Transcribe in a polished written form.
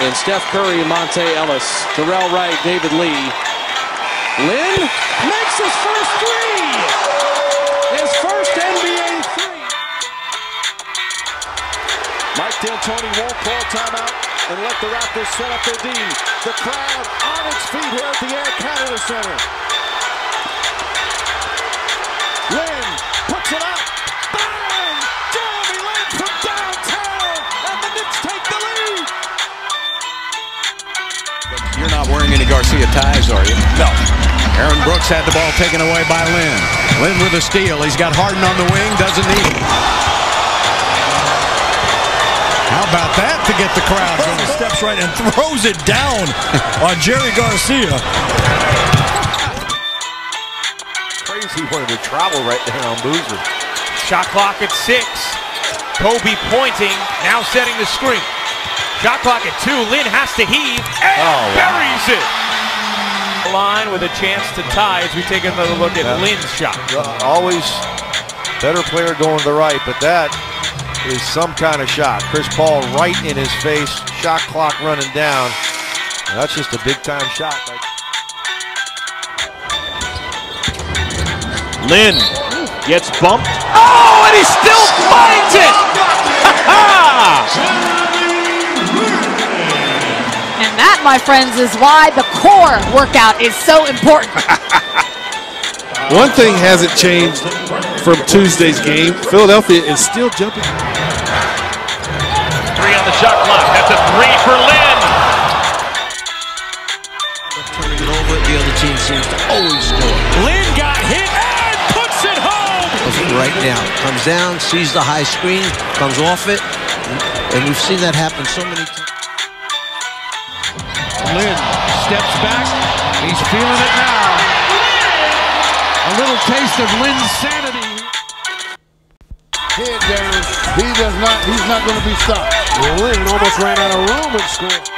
in Steph Curry and Monte Ellis. Terrell Wright, David Lee. Lin makes his first three! His first NBA three! Mike D'Antoni won't call timeout and let the Raptors set up their D. The crowd on its feet here at the Air Canada Center. Lin puts it up. Bang! Jeremy Lin from downtown, and the Knicks take the lead. You're not wearing any Garcia ties, are you? No. Aaron Brooks had the ball taken away by Lin. Lin with a steal. He's got Harden on the wing. Doesn't need him. How about that to get the crowd going? Steps right and throws it down on Jerry Garcia. Crazy wanted to travel right there on Boozer. Shot clock at 6. Kobe pointing. Now setting the screen. Shot clock at 2. Lin has to heave and buries it. Line with a chance to tie as we take another look at Lin's shot. Always better player going to the right, but that is some kind of shot. Chris Paul right in his face, shot clock running down. And that's just a big-time shot. Lin gets bumped. Oh, and he still finds it! And that, my friends, is why the core workout is so important. One thing hasn't changed from Tuesday's game. Philadelphia is still jumping. 3 on the shot clock. That's a 3 for Lin. Turning it over, the other team seems to always score. Lin got hit and puts it home. Right now, comes down, sees the high screen, comes off it, and we've seen that happen so many times. Lin steps back. He's feeling it now. A little taste of Lin's sanity. He does not. He's not going to be stopped. Lin almost ran out of room and scored.